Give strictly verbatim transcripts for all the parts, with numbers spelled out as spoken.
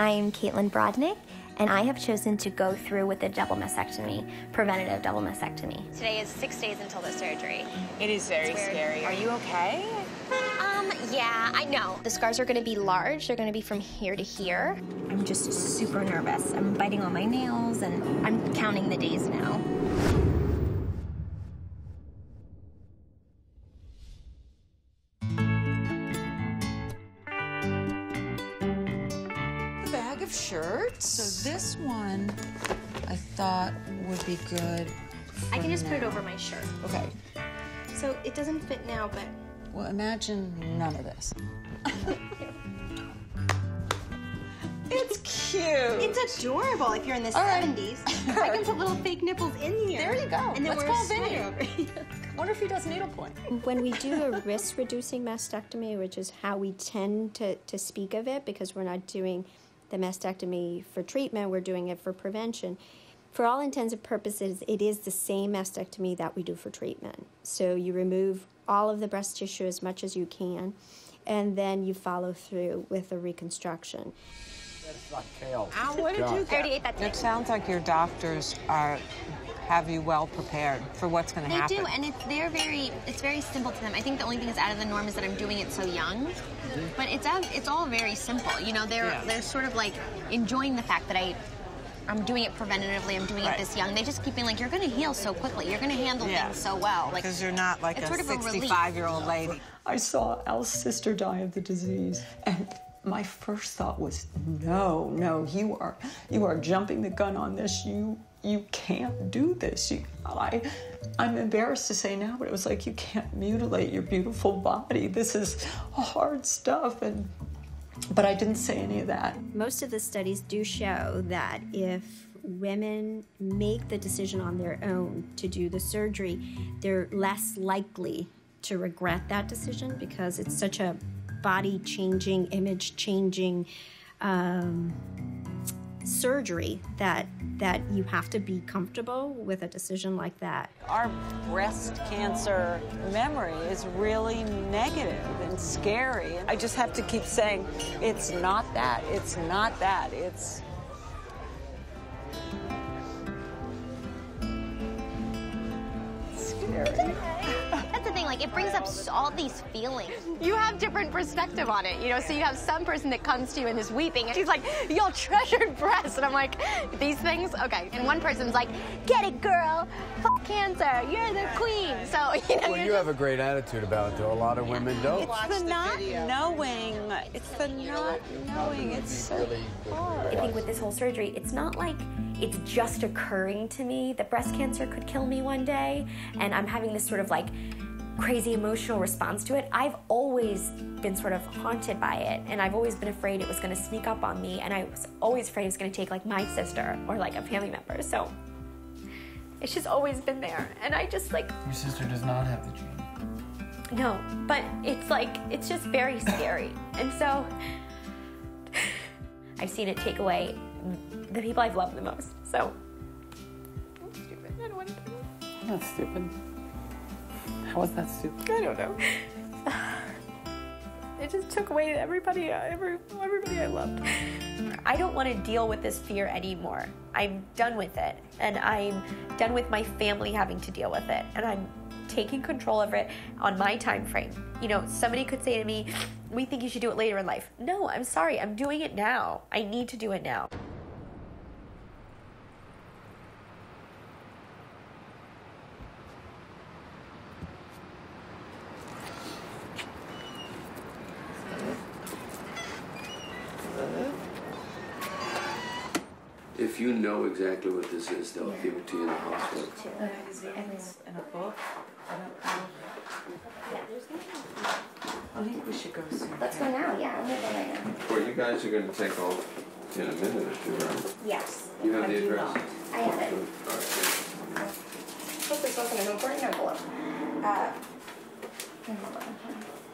I am Caitlin Brodnick, and I have chosen to go through with a double mastectomy, preventative double mastectomy. Today is six days until the surgery. It is very scary. Are you okay? Um, yeah, I know. The scars are gonna be large. They're gonna be from here to here. I'm just super nervous. I'm biting on my nails, and I'm counting the days now. Of shirts. So this one I thought would be good. I can just now. Put it over my shirt. Okay. So it doesn't fit now, but... Well, imagine none of this. It's cute. It's adorable if you're in the right. seventies. I can put little fake nipples in here. There you go. And then we're over here. Wonder if he does needlepoint. When we do a risk-reducing mastectomy, which is how we tend to, to speak of it, because we're not doing the mastectomy for treatment, we're doing it for prevention. For all intents and purposes, it is the same mastectomy that we do for treatment. So you remove all of the breast tissue as much as you can, and then you follow through with a reconstruction. That's like kale. Ow, what did you get? That it sounds like your doctors are have you well prepared for what's going to happen. They do, and it's they're very it's very simple to them. I think the only thing that's out of the norm is that I'm doing it so young, mm-hmm. but it's it's all very simple. You know, they're yeah. they're sort of like enjoying the fact that I I'm doing it preventatively. I'm doing right. it this young. They just keep being like, you're going to heal so quickly. You're going to handle yeah. things so well. Like because you're not like a sixty-five-year-old lady. I saw Al's sister die of the disease, and my first thought was, no, no, you are you are jumping the gun on this. You. You can't do this. You, I, I'm embarrassed to say now, but it was like, you can't mutilate your beautiful body. This is hard stuff. And but I didn't say any of that. Most of the studies do show that if women make the decision on their own to do the surgery, they're less likely to regret that decision because it's such a body-changing, image-changing um, surgery that that you have to be comfortable with a decision like that. Our breast cancer memory is really negative and scary. I just have to keep saying, it's not that, it's not that, it's... it's scary. Like, it brings up all these feelings. You have different perspective on it, you know, so you have some person that comes to you and is weeping, and she's like, you'll treasured breast, and I'm like, these things? Okay. And one person's like, get it, girl, f cancer, you're the queen. So, you know. Well, you just... have a great attitude about it, though. A lot of women don't. It's Watch the, the not knowing. It's the not knowing. It's so hard. I think with this whole surgery, it's not like it's just occurring to me that breast cancer could kill me one day, and I'm having this sort of, like, crazy emotional response to it. I've always been sort of haunted by it, and I've always been afraid it was gonna sneak up on me, and I was always afraid it was gonna take like my sister or like a family member, so it's just always been there, and I just like... Your sister does not have the gene. No, but it's like, it's just very scary, and so I've seen it take away the people I've loved the most, so... I'm stupid, I don't want to do it. I'm not stupid. How was that stupid? I don't know. It just took away everybody, every, everybody I loved. I don't want to deal with this fear anymore. I'm done with it, and I'm done with my family having to deal with it, and I'm taking control of it on my time frame. You know, somebody could say to me, we think you should do it later in life. No, I'm sorry, I'm doing it now. I need to do it now. If you know exactly what this is, they'll give it to you in the hospital. And a book. I think we should go soon. Let's go now, yeah. I'm right now. Well, you guys are going to take off in a minute or two, right? Yes. You have I the address? I have it. I hope there's something in an important envelope. Uh,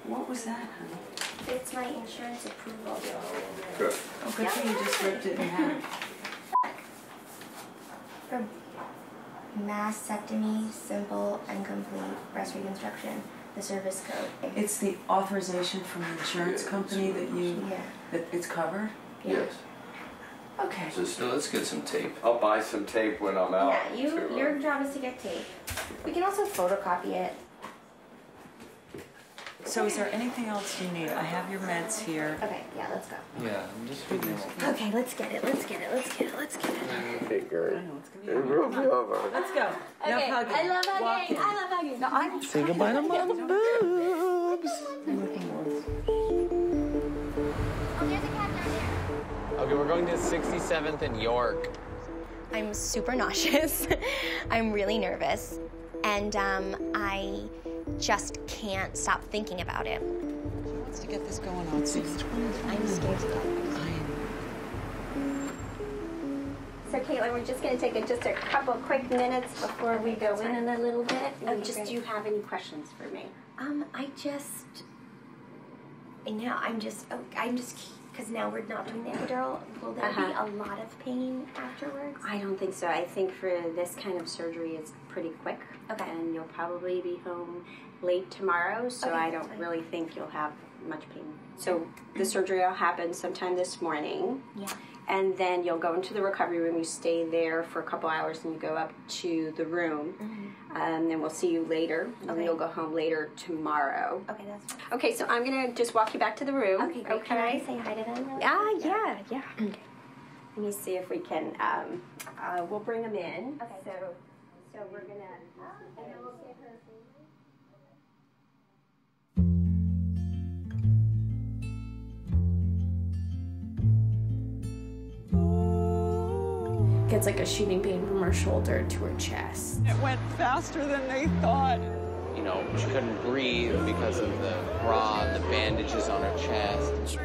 what was that, honey? It's my insurance approval. Good. Oh, good thing you just ripped it in half. For mastectomy, simple and complete breast reconstruction, the service code. It's the authorization from the insurance yeah, company that you, yeah. that it's covered? Yeah. Yes. Okay. So, so let's get some tape. I'll buy some tape when I'm out. Yeah, you, too, your right? job is to get tape. We can also photocopy it. So is there anything else you need? I have your meds here. Okay, yeah, let's go. Yeah, I'm just reading. Okay, let's get it, let's get it, let's get it, let's get it. Okay, girl. I know, it's gonna be over. It'll be over. Let's go. Okay, no hugging. I love hugging. Walking. I love hugging. No, I'm Say goodbye to my boobs. Oh, there's a cat down there. Okay, we're going to sixty-seventh and York. I'm super nauseous. I'm really nervous. And um, I... just can't stop thinking about it. She wants to get this going on. six twenty. I'm scared to death. I am. So, Caitlin, we're just going to take a, just a couple quick minutes before we go in in a little bit. Um, just, great. Do you have any questions for me? Um, I just, I know, I'm just, oh, I'm just, because now we're not doing the epidural. Will there uh-huh. be a lot of pain afterwards? I don't think so. I think for this kind of surgery, it's pretty quick. Okay. And you'll probably be home late tomorrow, so okay, I don't fine. really think you'll have much pain. So the surgery will happen sometime this morning. Yeah. And then you'll go into the recovery room. You stay there for a couple hours, and you go up to the room. Mm-hmm. And then we'll see you later, okay. and you'll go home later tomorrow. Okay, that's fine. Okay, so I'm going to just walk you back to the room. Okay, great. Okay. Can I say hi to them? Ah, yeah, yeah. yeah. Okay. Let me see if we can, um, uh, we'll bring them in. Okay, so, so we're going to, and then we'll give her a finger. It's like a shooting pain from her shoulder to her chest. It went faster than they thought. You know, she couldn't breathe because of the bra and the bandages on her chest.